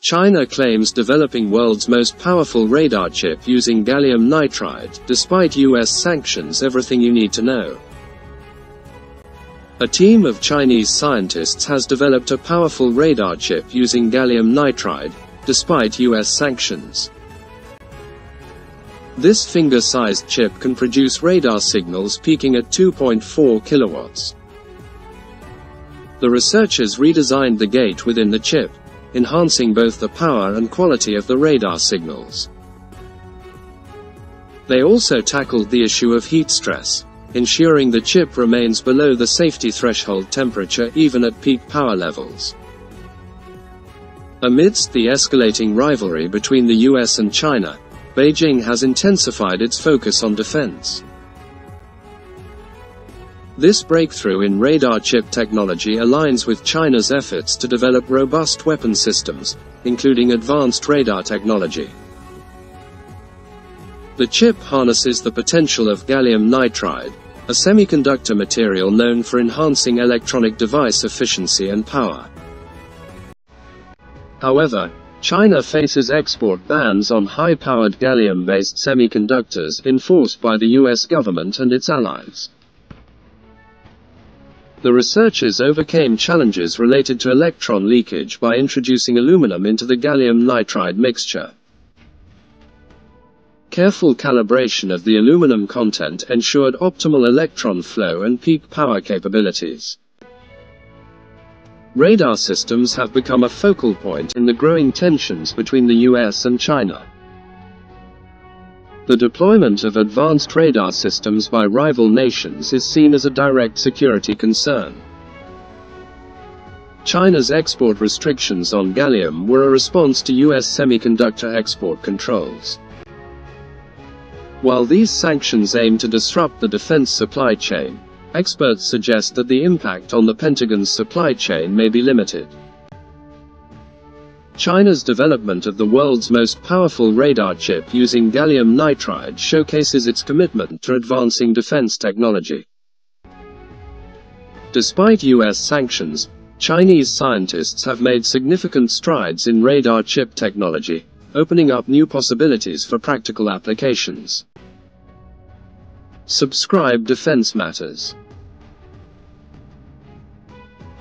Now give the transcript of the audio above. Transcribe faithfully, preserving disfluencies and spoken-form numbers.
China claims developing world's most powerful radar chip using gallium nitride, despite U S sanctions. Everything you need to know. A team of Chinese scientists has developed a powerful radar chip using gallium nitride, despite U S sanctions. This finger-sized chip can produce radar signals peaking at two point four kilowatts. The researchers redesigned the gate within the chip, enhancing both the power and quality of the radar signals. They also tackled the issue of heat stress, ensuring the chip remains below the safety threshold temperature even at peak power levels. Amidst the escalating rivalry between the U S and China, Beijing has intensified its focus on defense. This breakthrough in radar chip technology aligns with China's efforts to develop robust weapon systems, including advanced radar technology. The chip harnesses the potential of gallium nitride, a semiconductor material known for enhancing electronic device efficiency and power. However, China faces export bans on high-powered gallium-based semiconductors enforced by the U S government and its allies. The researchers overcame challenges related to electron leakage by introducing aluminum into the gallium nitride mixture. Careful calibration of the aluminum content ensured optimal electron flow and peak power capabilities. Radar systems have become a focal point in the growing tensions between the U S and China. The deployment of advanced radar systems by rival nations is seen as a direct security concern. China's export restrictions on gallium were a response to U S semiconductor export controls. While these sanctions aim to disrupt the defense supply chain, experts suggest that the impact on the Pentagon's supply chain may be limited. China's development of the world's most powerful radar chip using gallium nitride showcases its commitment to advancing defense technology. Despite U S sanctions, Chinese scientists have made significant strides in radar chip technology, opening up new possibilities for practical applications. Subscribe Defence Matters.